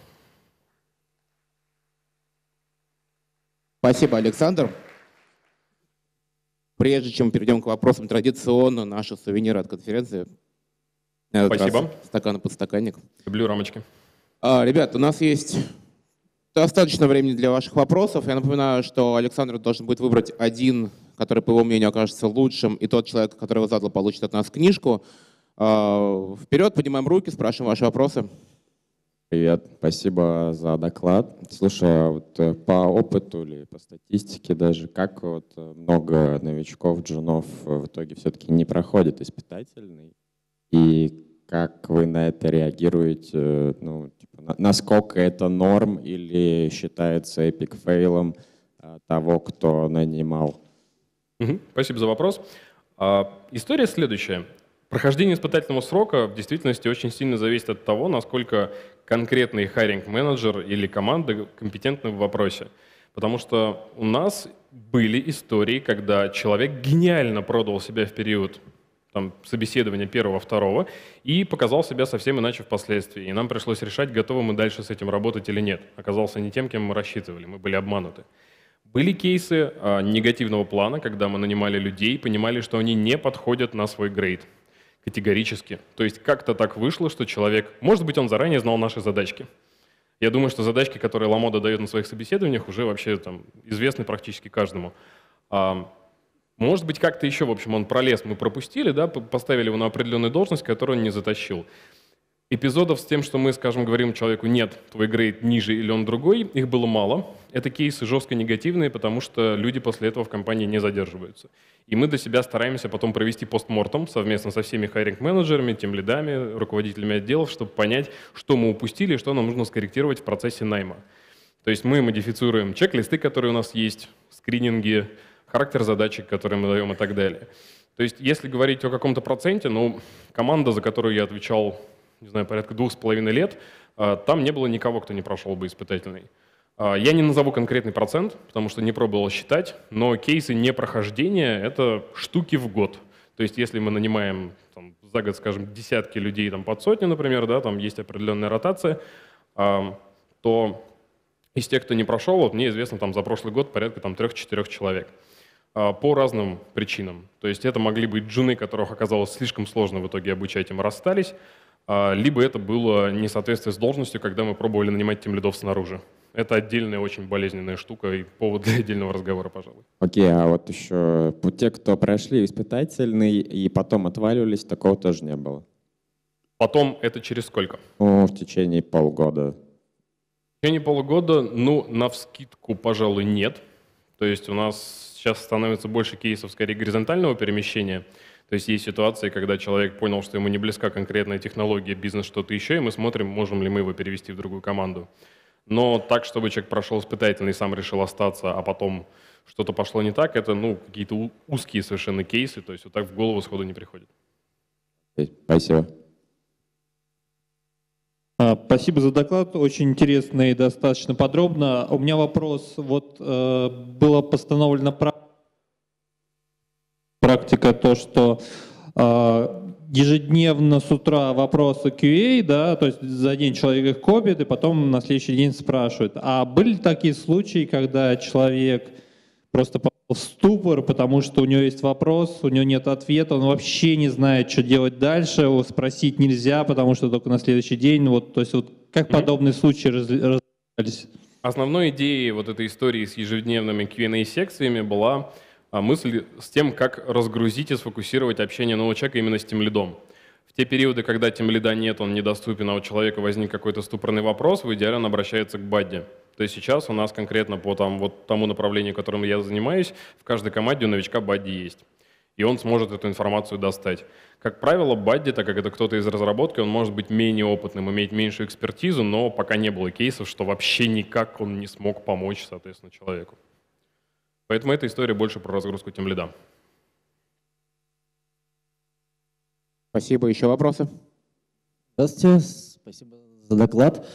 Спасибо, Александр. Прежде чем перейдем к вопросам, традиционно наши сувениры от конференции. Спасибо. Стакан и подстаканник. Люблю рамочки. Ребят, у нас есть достаточно времени для ваших вопросов. Я напоминаю, что Александр должен будет выбрать один, который, по его мнению, окажется лучшим, и тот человек, который его задал, получит от нас книжку. Вперед, поднимаем руки, спрашиваем ваши вопросы. Привет, спасибо за доклад. Слушай, вот по опыту или по статистике даже, как вот много новичков, джунов в итоге все-таки не проходит испытательный, и как вы на это реагируете? Ну, типа, насколько это норм или считается эпик фейлом того, кто нанимал? Спасибо за вопрос. История следующая. Прохождение испытательного срока в действительности очень сильно зависит от того, насколько конкретный хайринг-менеджер или команда компетентны в вопросе. Потому что у нас были истории, когда человек гениально продал себя в период там, собеседования первого, второго, и показал себя совсем иначе впоследствии. И нам пришлось решать, готовы мы дальше с этим работать или нет. Оказался не тем, кем мы рассчитывали, мы были обмануты. Были кейсы негативного плана, когда мы нанимали людей, понимали, что они не подходят на свой грейд категорически. То есть как-то так вышло, что человек, может быть, он заранее знал наши задачки. Я думаю, что задачки, которые Lamoda дает на своих собеседованиях, уже вообще там, известны практически каждому. Может быть, как-то еще, в общем, он пролез, мы пропустили, да, поставили его на определенную должность, которую он не затащил. Эпизодов с тем, что мы, скажем, говорим человеку, нет, твой грейд ниже или он другой, их было мало. Это кейсы жестко негативные, потому что люди после этого в компании не задерживаются. И мы для себя стараемся потом провести постмортом совместно со всеми хайринг-менеджерами, тимлидами, руководителями отделов, чтобы понять, что мы упустили и что нам нужно скорректировать в процессе найма. То есть мы модифицируем чек-листы, которые у нас есть, скрининги, характер задачек, которые мы даем и так далее. То есть если говорить о каком-то проценте, ну, команда, за которую я отвечал, не знаю, порядка 2,5 лет, там не было никого, кто не прошел бы испытательный. Я не назову конкретный процент, потому что не пробовал считать, но кейсы непрохождения — это штуки в год. То есть если мы нанимаем там, за год, скажем, десятки людей там, под сотню, например, да, там есть определенная ротация, то из тех, кто не прошел, вот мне известно там, за прошлый год порядка 3-4 человек. По разным причинам. То есть это могли быть джуны, которых оказалось слишком сложно в итоге обучать, им расстались, либо это было несоответствие с должностью, когда мы пробовали нанимать тимлидов снаружи. Это отдельная, очень болезненная штука и повод для отдельного разговора, пожалуй. Окей, а вот еще те, кто прошли испытательный и потом отваливались, такого тоже не было? Потом это через сколько? Ну, в течение полгода. В течение полугода, ну, навскидку, пожалуй, нет. То есть у нас сейчас становится больше кейсов, скорее, горизонтального перемещения. То есть есть ситуации, когда человек понял, что ему не близка конкретная технология, бизнес, что-то еще, и мы смотрим, можем ли мы его перевести в другую команду. Но так, чтобы человек прошел испытательный, сам решил остаться, а потом что-то пошло не так, это ну, какие-то узкие совершенно кейсы, то есть вот так в голову сходу не приходит. Спасибо. Спасибо за доклад, очень интересно и достаточно подробно. У меня вопрос, вот была постановлена практика, то, что ежедневно с утра вопросы QA, да, то есть за день человек их копит и потом на следующий день спрашивает. А были такие случаи, когда человек просто попал в ступор, потому что у него есть вопрос, у него нет ответа, он вообще не знает, что делать дальше, его спросить нельзя, потому что только на следующий день. Вот, то есть вот как подобные случаи развивались? Основной идеей вот этой истории с ежедневными Q&A-секциями была мысль с тем, как разгрузить и сфокусировать общение нового человека именно с тимлидом. В те периоды, когда тимлида нет, он недоступен, а у человека возник какой-то ступорный вопрос, в идеале он обращается к Buddy. То есть сейчас у нас конкретно по тому направлению, которым я занимаюсь, в каждой команде у новичка Buddy есть. И он сможет эту информацию достать. Как правило, Buddy, так как это кто-то из разработки, он может быть менее опытным, иметь меньшую экспертизу, но пока не было кейсов, что вообще никак он не смог помочь, соответственно, человеку. Поэтому эта история больше про разгрузку тимлида. Спасибо. Еще вопросы? Здравствуйте. Спасибо за доклад.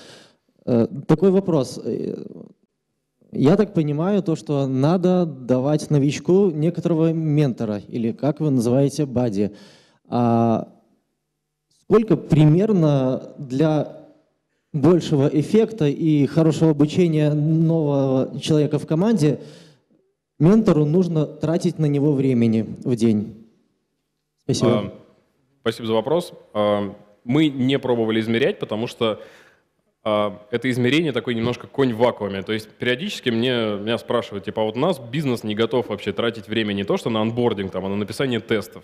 Такой вопрос. Я так понимаю, то, что надо давать новичку некоторого ментора, или как вы называете, Buddy. А сколько примерно для большего эффекта и хорошего обучения нового человека в команде ментору нужно тратить на него времени в день? Спасибо. Спасибо за вопрос. Мы не пробовали измерять, потому что это измерение такое немножко конь в вакууме. То есть периодически меня спрашивают, типа, а вот у нас бизнес не готов вообще тратить время не то, что на анбординг, там, а на написание тестов.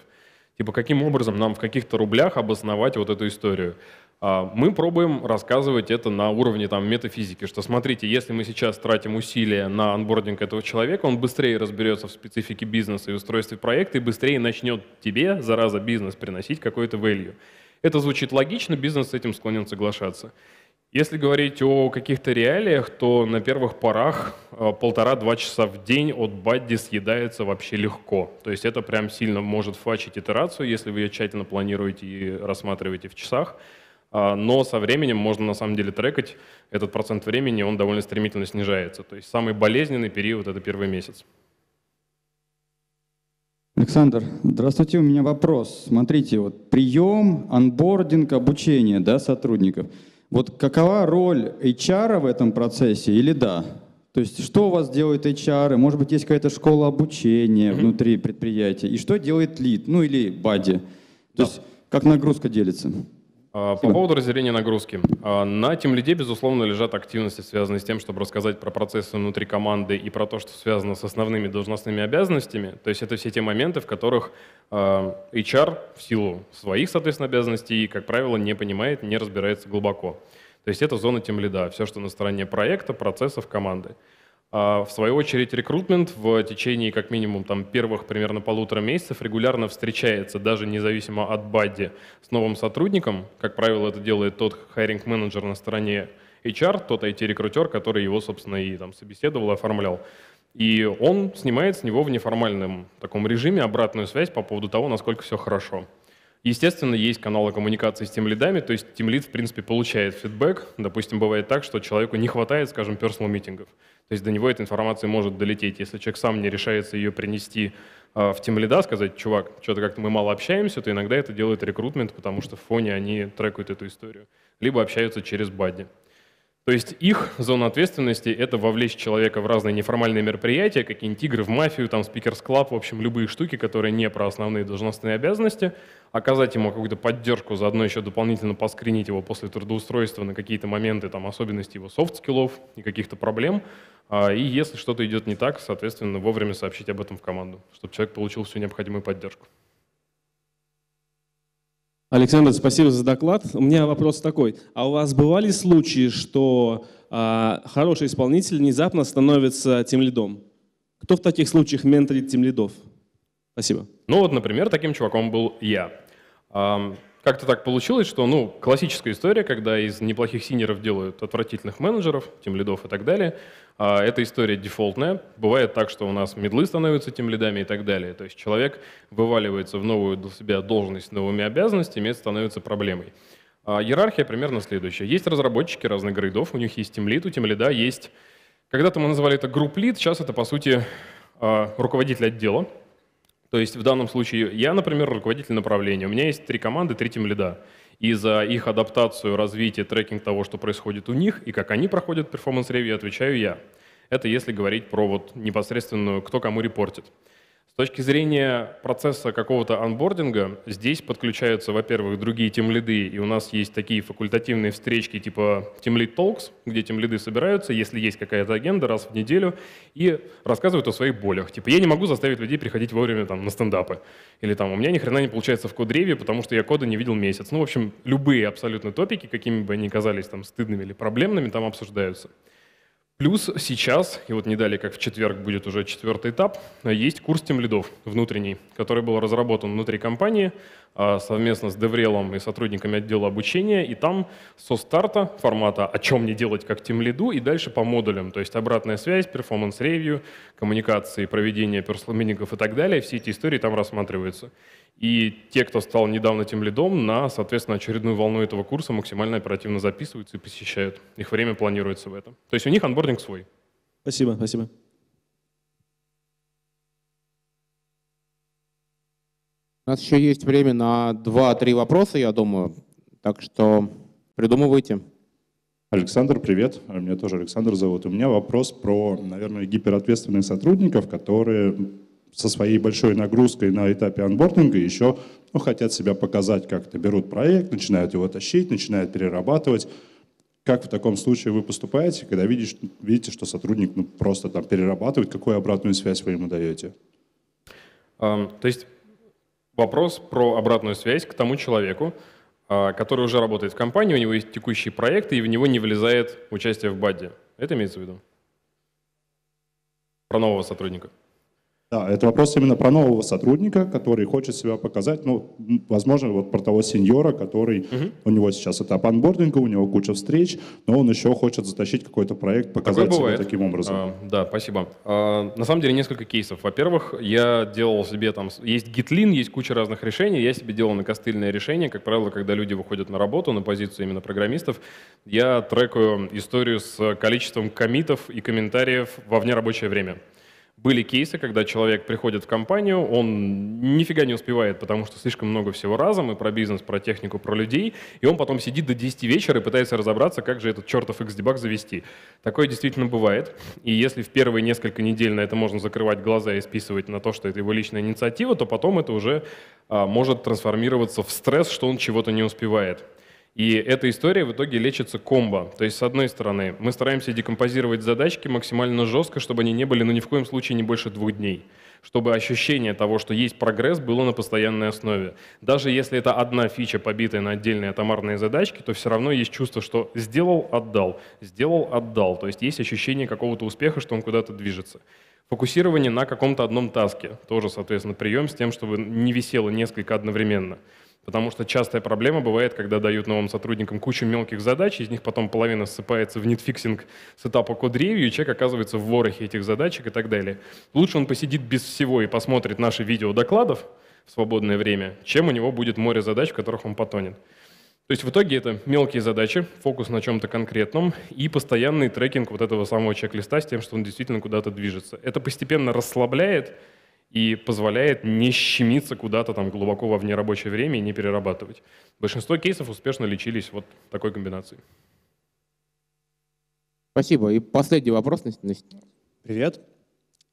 Типа, каким образом нам в каких-то рублях обосновать вот эту историю? Мы пробуем рассказывать это на уровне там, метафизики, что смотрите, если мы сейчас тратим усилия на анбординг этого человека, он быстрее разберется в специфике бизнеса и устройстве проекта и быстрее начнет тебе, зараза, бизнес приносить какой-то value. Это звучит логично, бизнес с этим склонен соглашаться. Если говорить о каких-то реалиях, то на первых порах 1,5-2 часа в день от Buddy съедается вообще легко. То есть это прям сильно может фачить итерацию, если вы ее тщательно планируете и рассматриваете в часах. Но со временем можно на самом деле трекать, этот процент времени он довольно стремительно снижается. То есть самый болезненный период — это первый месяц. Александр, здравствуйте, у меня вопрос. Смотрите, вот прием, онбординг, обучение, да, сотрудников. Вот какова роль HR в этом процессе или да? То есть что у вас делает HR? Может быть, есть какая-то школа обучения внутри предприятия? И что делает лид, ну или бади? То есть как нагрузка делится? По поводу разделения нагрузки. На тимлиде, безусловно, лежат активности, связанные с тем, чтобы рассказать про процессы внутри команды и про то, что связано с основными должностными обязанностями. То есть это все те моменты, в которых HR в силу своих, соответственно, обязанностей, как правило, не понимает, не разбирается глубоко. То есть это зона тимлида, все, что на стороне проекта, процессов, команды. В свою очередь, рекрутмент в течение как минимум там, первых примерно 1,5 месяцев регулярно встречается, даже независимо от бадди, с новым сотрудником. Как правило, это делает тот хайринг-менеджер на стороне HR, тот IT-рекрутер, который его, собственно, и там, собеседовал, оформлял. И он снимает с него в неформальном таком режиме обратную связь по поводу того, насколько все хорошо. Естественно, есть каналы коммуникации с тимлидами, то есть тимлид, в принципе, получает фидбэк. Допустим, бывает так, что человеку не хватает, скажем, персонал-митингов. То есть до него эта информация может долететь. Если человек сам не решается ее принести в тимлида, сказать, чувак, что-то как-то мы мало общаемся, то иногда это делает рекрутмент, потому что в фоне они трекают эту историю. Либо общаются через бадди. То есть их зона ответственности — это вовлечь человека в разные неформальные мероприятия, какие-нибудь игры в мафию, там спикерс-клаб, в общем, любые штуки, которые не про основные должностные обязанности, оказать ему какую-то поддержку, заодно еще дополнительно поскринить его после трудоустройства на какие-то моменты, там, особенности его софт-скиллов и каких-то проблем. И если что-то идет не так, соответственно, вовремя сообщить об этом в команду, чтобы человек получил всю необходимую поддержку. Александр, спасибо за доклад. У меня вопрос такой. А у вас бывали случаи, что хороший исполнитель внезапно становится тимлидом? Кто в таких случаях менторит тимлидов? Спасибо. Ну вот, например, таким чуваком был я. Как-то так получилось, что ну, классическая история, когда из неплохих синеров делают отвратительных менеджеров, тимлидов и так далее. Эта история дефолтная. Бывает так, что у нас мидлы становятся тимлидами и так далее. То есть человек вываливается в новую для себя должность с новыми обязанностями, это становится проблемой. Иерархия примерно следующая. Есть разработчики разных грейдов, у них есть тимлид, у тимлида есть… Когда-то мы называли это групп-лид, сейчас это, по сути, руководитель отдела. То есть в данном случае я, например, руководитель направления. У меня есть 3 команды, 3 тимлида. И за их адаптацию, развитие, трекинг того, что происходит у них, и как они проходят перформанс-ревью, отвечаю я. Это если говорить про вот непосредственную, кто кому репортит. С точки зрения процесса какого-то онбординга, здесь подключаются, во-первых, другие тимлиды, и у нас есть такие факультативные встречки типа Teamlead Talks, где тимлиды собираются, если есть какая-то агенда, раз в неделю, и рассказывают о своих болях. Типа я не могу заставить людей приходить вовремя там, на стендапы, или там у меня ни хрена не получается в код-ревью, потому что я кода не видел месяц. Ну, в общем, любые абсолютно топики, какими бы они казались там стыдными или проблемными, там обсуждаются. Плюс сейчас, и вот не далее, как в четверг будет уже 4-й этап, есть курс тимлидов внутренний, который был разработан внутри компании совместно с Деврелом и сотрудниками отдела обучения. И там со старта формата «О чем мне делать как тимлиду?» и дальше по модулям, то есть обратная связь, перформанс-ревью, коммуникации, проведение персонал-митингов и так далее. Все эти истории там рассматриваются. И те, кто стал недавно тимлидом, на, соответственно, очередную волну этого курса максимально оперативно записываются и посещают. Их время планируется в этом. То есть у них онборд свой. Спасибо, спасибо. У нас еще есть время на 2-3 вопроса, я думаю, так что придумывайте. Александр, привет. Меня тоже Александр зовут. У меня вопрос про, наверное, гиперответственных сотрудников, которые со своей большой нагрузкой на этапе онбординга еще ну, хотят себя показать как-то. Берут проект, начинают его тащить, начинают перерабатывать. Как в таком случае вы поступаете, когда видите, что сотрудник ну, просто там перерабатывает, какую обратную связь вы ему даете? То есть вопрос про обратную связь к тому человеку, который уже работает в компании, у него есть текущие проекты, и в него не влезает участие в бадди. Это имеется в виду? Про нового сотрудника. Да, это вопрос именно про нового сотрудника, который хочет себя показать. Ну, возможно, вот про того сеньора, который у него сейчас этап онбординга, у него куча встреч, но он еще хочет затащить какой-то проект, показать себя таким образом. Да, спасибо. На самом деле несколько кейсов. Во-первых, я делал себе там… Есть гитлин, есть куча разных решений. Я себе делал накостыльное решение. Как правило, когда люди выходят на работу, на позицию именно программистов, я трекаю историю с количеством коммитов и комментариев во внерабочее время. Были кейсы, когда человек приходит в компанию, он нифига не успевает, потому что слишком много всего разом, и про бизнес, про технику, про людей, и он потом сидит до 10 вечера и пытается разобраться, как же этот чертов Xdebug завести. Такое действительно бывает, и если в первые несколько недель на это можно закрывать глаза и списывать на то, что это его личная инициатива, то потом это уже может трансформироваться в стресс, что он чего-то не успевает. И эта история в итоге лечится комбо. То есть, с одной стороны, мы стараемся декомпозировать задачки максимально жестко, чтобы они не были, ну, ни в коем случае не больше 2 дней. Чтобы ощущение того, что есть прогресс, было на постоянной основе. Даже если это одна фича, побитая на отдельные атомарные задачки, то все равно есть чувство, что сделал, отдал, сделал, отдал. То есть есть ощущение какого-то успеха, что он куда-то движется. Фокусирование на каком-то одном таске. Тоже, соответственно, прием с тем, чтобы не висело несколько одновременно. Потому что частая проблема бывает, когда дают новым сотрудникам кучу мелких задач, из них потом половина ссыпается в нитфиксинг с этапа код-ревью, и человек оказывается в ворохе этих задачек и так далее. Лучше он посидит без всего и посмотрит наши видеодокладов в свободное время, чем у него будет море задач, в которых он потонет. То есть в итоге это мелкие задачи, фокус на чем-то конкретном и постоянный трекинг вот этого самого чек-листа с тем, что он действительно куда-то движется. Это постепенно расслабляет и позволяет не щемиться куда-то там глубоко во внерабочее время и не перерабатывать. Большинство кейсов успешно лечились вот такой комбинацией. Спасибо. И последний вопрос. Привет.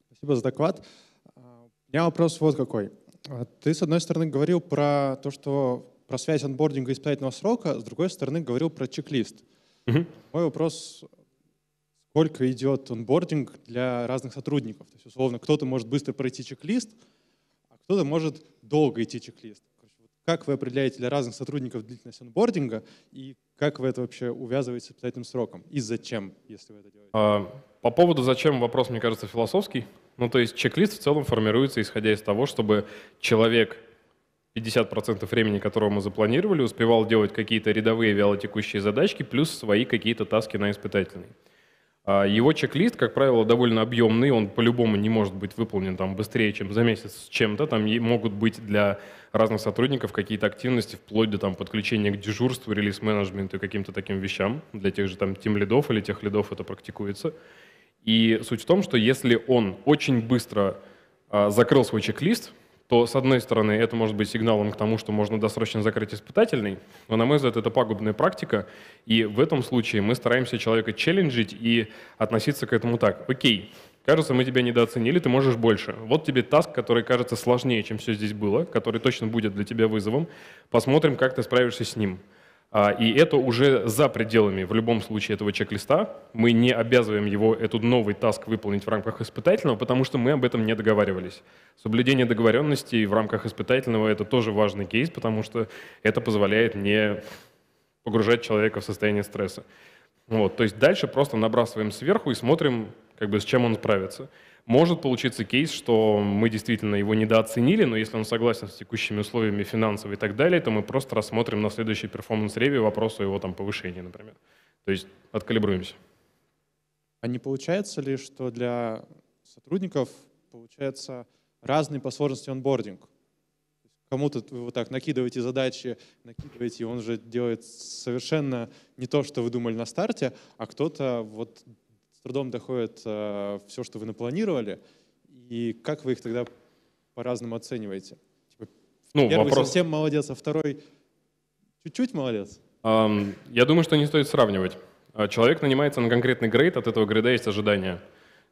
Спасибо за доклад. У меня вопрос вот какой. Ты, с одной стороны, говорил про то, что про связь онбординга и испытательного срока, с другой стороны, говорил про чек-лист. Мой вопрос: сколько идет онбординг для разных сотрудников? То есть, условно, кто-то может быстро пройти чек-лист, а кто-то может долго идти чек-лист. Как вы определяете для разных сотрудников длительность онбординга и как вы это вообще увязываете с испытательным сроком? И зачем, если вы это делаете? По поводу «зачем» вопрос, мне кажется, философский. Ну, то есть чек-лист в целом формируется, исходя из того, чтобы человек 50% времени, которого мы запланировали, успевал делать какие-то рядовые вялотекущие задачки плюс свои какие-то таски на испытательный. Его чек-лист, как правило, довольно объемный, он по-любому не может быть выполнен там быстрее, чем за месяц с чем-то. Там могут быть для разных сотрудников какие-то активности, вплоть до там подключения к дежурству, релиз-менеджменту и каким-то таким вещам. Для тех же там тимлидов или техлидов это практикуется. И суть в том, что если он очень быстро закрыл свой чек-лист, то, с одной стороны, это может быть сигналом к тому, что можно досрочно закрыть испытательный, но, на мой взгляд, это пагубная практика, и в этом случае мы стараемся человека челленджить и относиться к этому так. Окей, кажется, мы тебя недооценили, ты можешь больше. Вот тебе таск, который кажется сложнее, чем все здесь было, который точно будет для тебя вызовом. Посмотрим, как ты справишься с ним. И это уже за пределами, в любом случае, этого чек-листа. Мы не обязываем его, этот новый таск, выполнить в рамках испытательного, потому что мы об этом не договаривались. Соблюдение договоренностей в рамках испытательного — это тоже важный кейс, потому что это позволяет не погружать человека в состояние стресса. Вот, то есть дальше просто набрасываем сверху и смотрим, как бы, с чем он справится. Может получиться кейс, что мы действительно его недооценили, но если он согласен с текущими условиями финансовыми и так далее, то мы просто рассмотрим на следующий перформанс-ревью вопрос о его там повышении, например. То есть откалибруемся. А не получается ли, что для сотрудников получается разный по сложности онбординг? Кому-то вы вот так накидываете задачи, накидываете, и он же делает совершенно не то, что вы думали на старте, а кто-то вот трудом доходит все, что вы напланировали, и как вы их тогда по-разному оцениваете? Типа, ну, первый вопрос... совсем молодец, а второй чуть-чуть молодец? Я думаю, что не стоит сравнивать. Человек нанимается на конкретный грейд, от этого грейда есть ожидания.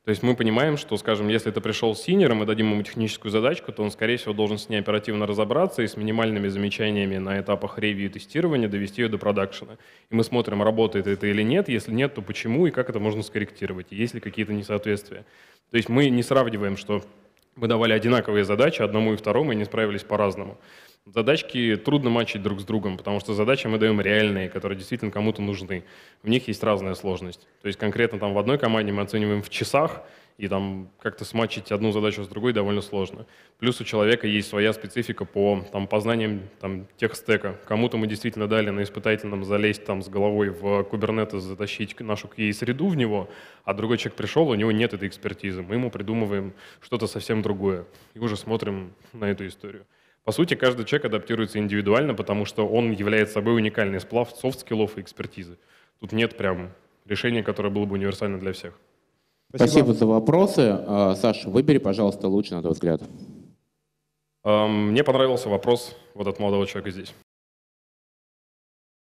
То есть мы понимаем, что, скажем, если ты пришел с синьором, мы дадим ему техническую задачку, то он, скорее всего, должен с ней оперативно разобраться и с минимальными замечаниями на этапах ревью и тестирования довести ее до продакшена. И мы смотрим, работает это или нет. Если нет, то почему и как это можно скорректировать, есть ли какие-то несоответствия. То есть мы не сравниваем, что мы давали одинаковые задачи одному и второму и не справились по-разному. Задачки трудно матчить друг с другом, потому что задачи мы даем реальные, которые действительно кому-то нужны. В них есть разная сложность. То есть конкретно там в одной команде мы оцениваем в часах, и там как-то сматчить одну задачу с другой довольно сложно. Плюс у человека есть своя специфика по там, познаниям там, техстека. Кому-то мы действительно дали на испытательном залезть там, с головой в Kubernetes, затащить нашу QA-среду в него, а другой человек пришел, у него нет этой экспертизы. Мы ему придумываем что-то совсем другое и уже смотрим на эту историю. По сути, каждый человек адаптируется индивидуально, потому что он является собой уникальный сплав софт-скиллов и экспертизы. Тут нет прям решения, которое было бы универсально для всех. Спасибо за вопросы. Саша, выбери, пожалуйста, лучше на твой взгляд. Мне понравился вопрос вот от молодого человека здесь.